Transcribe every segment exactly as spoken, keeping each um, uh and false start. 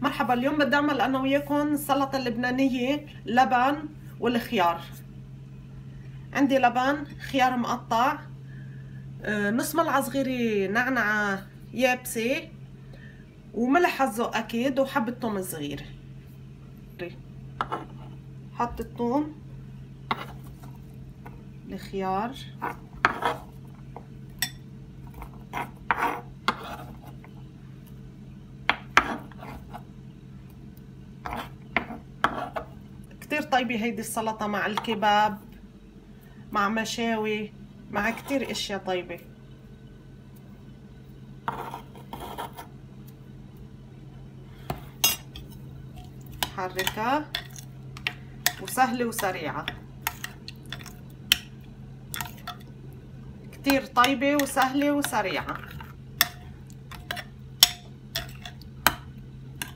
مرحبا. اليوم بدي اعمل انا وياكم سلطه لبنانيه لبن والخيار. عندي لبن، خيار مقطع، نص ملعقه صغيره نعنعه يابسه، وملح على الذوق اكيد، وحبه ثوم صغيره. حط الثوم، الخيار، كتير طيبة هيدي السلطة مع الكباب، مع مشاوي، مع كتير اشياء طيبة. حركها، وسهلة وسريعة، كتير طيبة وسهلة وسريعة.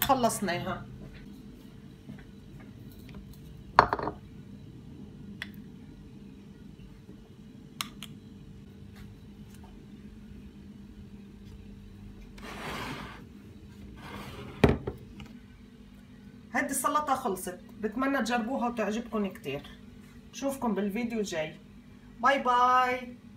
خلصناها. هيدي السلطة خلصت، بتمنى تجربوها وتعجبكم كتير. بشوفكم بالفيديو الجاي، باي باي.